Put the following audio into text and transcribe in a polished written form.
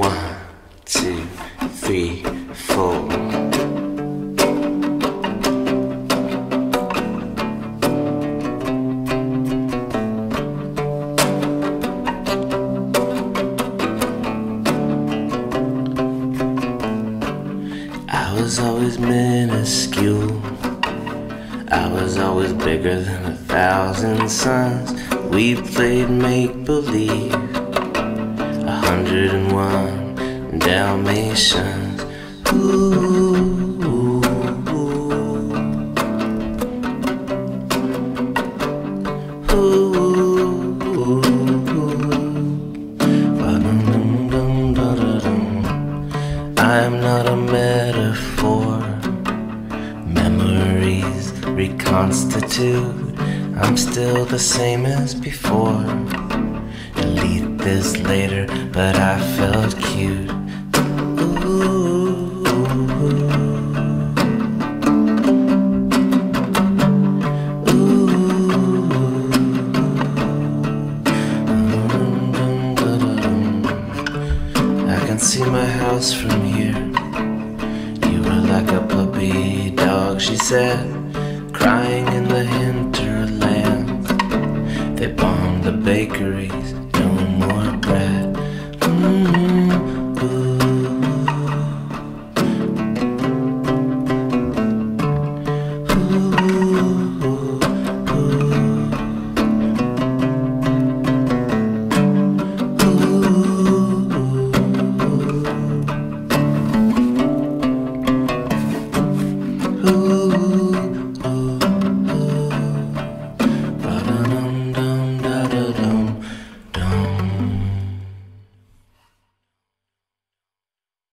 1, 2, 3, 4. I was always minuscule. I was always bigger than 1,000 suns. We played make-believe, 101 Dalmatians. Ooh. Ooh. Ooh. I'm not a metaphor. Memories reconstitute. I'm still the same as before. Delete this later, but I felt cute. Ooh. Ooh. I can see my house from here. You were like a puppy dog, she said, crying in the hinterland. They bombed the bakeries,